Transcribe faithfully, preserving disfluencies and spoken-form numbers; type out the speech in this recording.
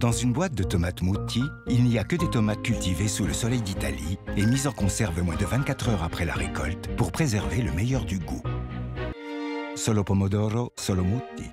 Dans une boîte de tomates Mutti, il n'y a que des tomates cultivées sous le soleil d'Italie et mises en conserve moins de vingt-quatre heures après la récolte pour préserver le meilleur du goût. Solo pomodoro, solo Mutti.